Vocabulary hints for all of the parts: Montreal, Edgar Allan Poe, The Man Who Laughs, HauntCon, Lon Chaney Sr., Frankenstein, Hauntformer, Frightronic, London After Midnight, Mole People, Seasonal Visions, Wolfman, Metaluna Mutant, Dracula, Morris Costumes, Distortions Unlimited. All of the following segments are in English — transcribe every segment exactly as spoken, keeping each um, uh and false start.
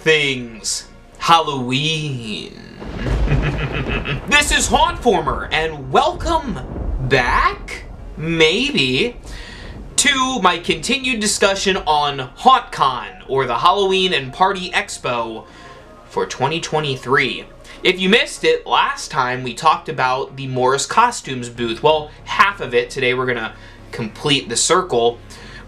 things Halloween. This is Hauntformer, and welcome back, maybe, to my continued discussion on HauntCon, or the Halloween and Party Expo for twenty twenty-three. If you missed it, last time we talked about the Morris Costumes booth. Well, half of it. Today we're going to complete the circle.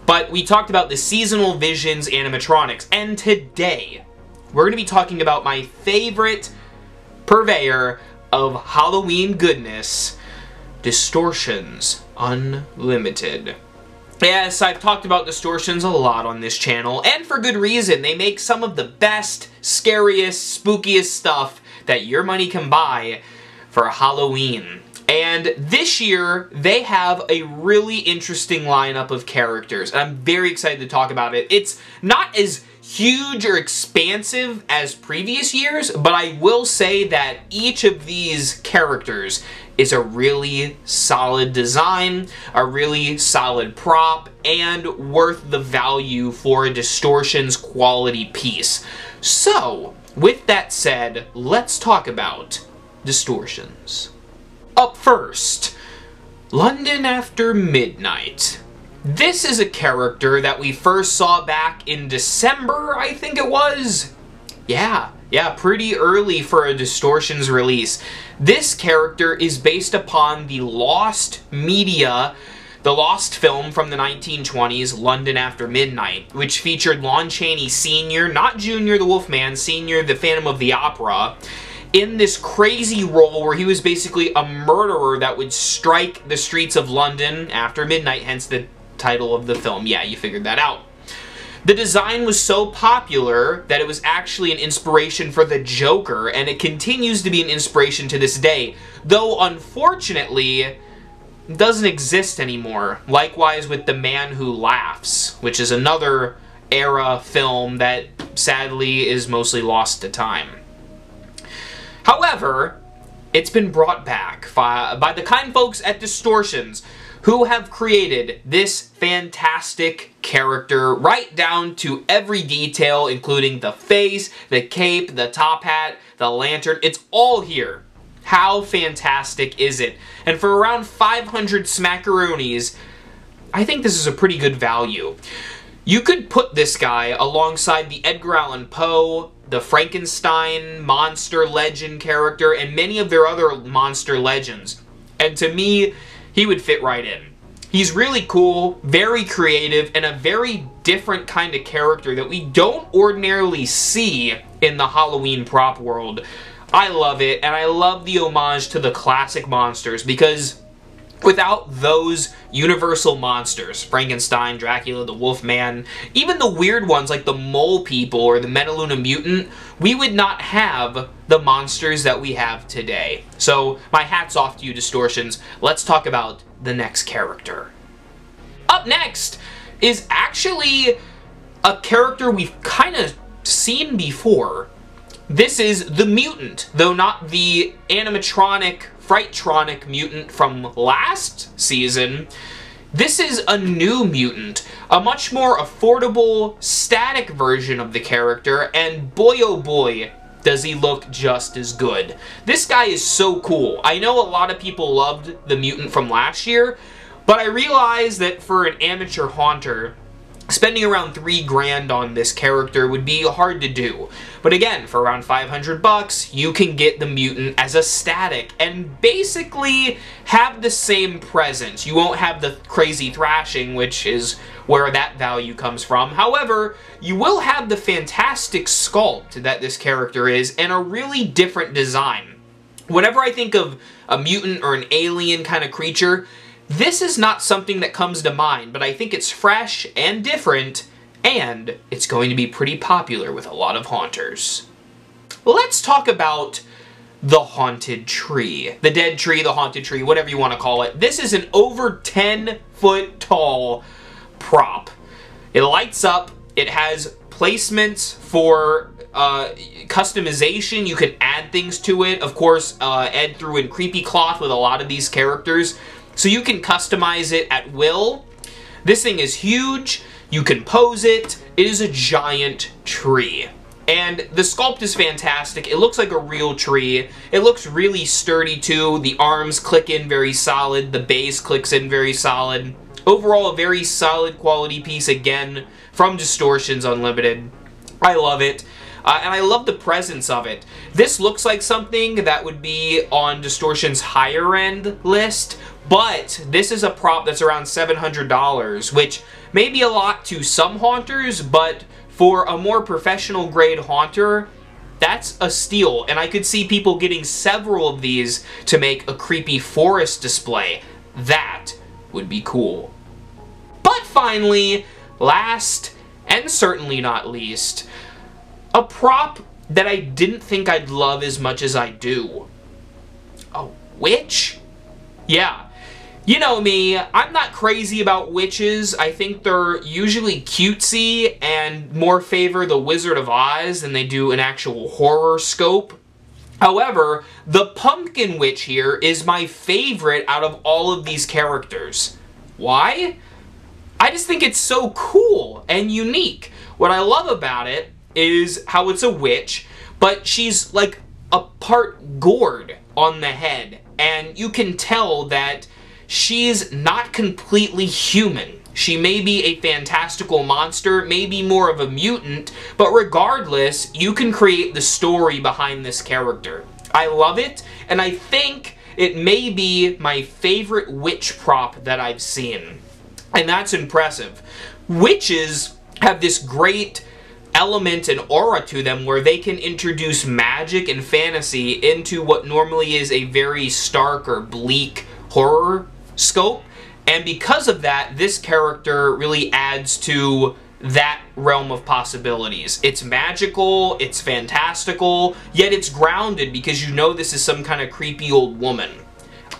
But we talked about the Seasonal Visions animatronics. And today, we're going to be talking about my favorite purveyor of Halloween goodness, Distortions Unlimited. Yes, I've talked about Distortions a lot on this channel, and for good reason. They make some of the best, scariest, spookiest stuff that your money can buy for Halloween. And this year, they have a really interesting lineup of characters, and I'm very excited to talk about it. It's not as huge or expansive as previous years, but I will say that each of these characters is a really solid design, a really solid prop, and worth the value for a Distortions quality piece. So, with that said, let's talk about Distortions. Up first, London After Midnight. This is a character that we first saw back in December, I think it was. Yeah, yeah, pretty early for a Distortions release. This character is based upon the lost media, the lost film from the nineteen twenties, London After Midnight, which featured Lon Chaney Senior, not Junior the Wolfman, Senior the Phantom of the Opera, in this crazy role where he was basically a murderer that would strike the streets of London after midnight, hence the title of the film. Yeah, you figured that out. The design was so popular that it was actually an inspiration for the Joker, and it continues to be an inspiration to this day, though unfortunately doesn't exist anymore. Likewise with The Man Who Laughs, which is another era film that sadly is mostly lost to time. However, it's been brought back by, by the kind folks at Distortions, who have created this fantastic character right down to every detail, including the face, the cape, the top hat, the lantern. It's all here. How fantastic is it? And for around five hundred smackaroonies, I think this is a pretty good value. You could put this guy alongside the Edgar Allan Poe, the Frankenstein monster legend character, and many of their other monster legends. And to me, he would fit right in. He's really cool, very creative, and a very different kind of character that we don't ordinarily see in the Halloween prop world. I love it, and I love the homage to the classic monsters, because without those universal monsters, Frankenstein, Dracula, the Wolfman, even the weird ones like the Mole People or the Metaluna Mutant, we would not have the monsters that we have today. So, my hat's off to you, Distortions. Let's talk about the next character. Up next is actually a character we've kind of seen before. This is the Mutant, though not the animatronic, Frightronic mutant from last season. This is a new mutant, a much more affordable, static version of the character, and boy oh boy, does he look just as good. This guy is so cool. I know a lot of people loved the mutant from last year, but I realized that for an amateur haunter, spending around three grand on this character would be hard to do. But again, for around five hundred bucks, you can get the mutant as a static and basically have the same presence. You won't have the crazy thrashing, which is where that value comes from. However, you will have the fantastic sculpt that this character is and a really different design. Whenever I think of a mutant or an alien kind of creature, this is not something that comes to mind, but I think it's fresh and different, and it's going to be pretty popular with a lot of haunters. Let's talk about the haunted tree. The dead tree, the haunted tree, whatever you want to call it. This is an over ten foot tall prop. It lights up, it has placements for uh, customization. You can add things to it. Of course, uh, Ed threw in creepy cloth with a lot of these characters. So you can customize it at will. This thing is huge. You can pose it. It is a giant tree. And the sculpt is fantastic. It looks like a real tree. It looks really sturdy too. The arms click in very solid. The base clicks in very solid. Overall, a very solid quality piece, again, from Distortions Unlimited. I love it. Uh, and I love the presence of it. This looks like something that would be on Distortion's higher end list, but this is a prop that's around seven hundred dollars, which may be a lot to some haunters, but for a more professional grade haunter, that's a steal. And I could see people getting several of these to make a creepy forest display. That would be cool. But finally, last and certainly not least, a prop that I didn't think I'd love as much as I do. A witch? Yeah. You know me, I'm not crazy about witches. I think they're usually cutesy and more favor the Wizard of Oz than they do an actual horror scope. However, the Pumpkin Witch here is my favorite out of all of these characters. Why? I just think it's so cool and unique. What I love about it is how it's a witch, but she's like a part gourd on the head, and you can tell that she's not completely human. She may be a fantastical monster, maybe more of a mutant, but regardless, you can create the story behind this character. I love it, and I think it may be my favorite witch prop that I've seen, and that's impressive. Witches have this great element and aura to them where they can introduce magic and fantasy into what normally is a very stark or bleak horror scope, and because of that, this character really adds to that realm of possibilities. It's magical, it's fantastical, yet it's grounded because you know this is some kind of creepy old woman.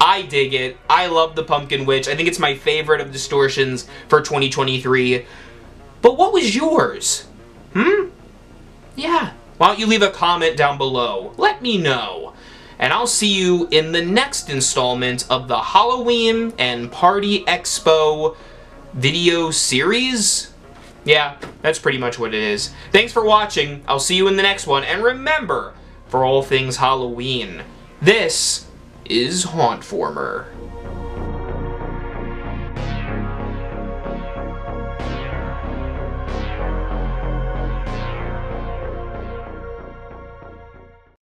I dig it. I love the Pumpkin Witch. I think it's my favorite of Distortions for twenty twenty-three. But what was yours? Hmm? Yeah. Why don't you leave a comment down below? Let me know. And I'll see you in the next installment of the Halloween and Party Expo video series? Yeah, that's pretty much what it is. Thanks for watching. I'll see you in the next one. And remember, for all things Halloween, this is Hauntformer.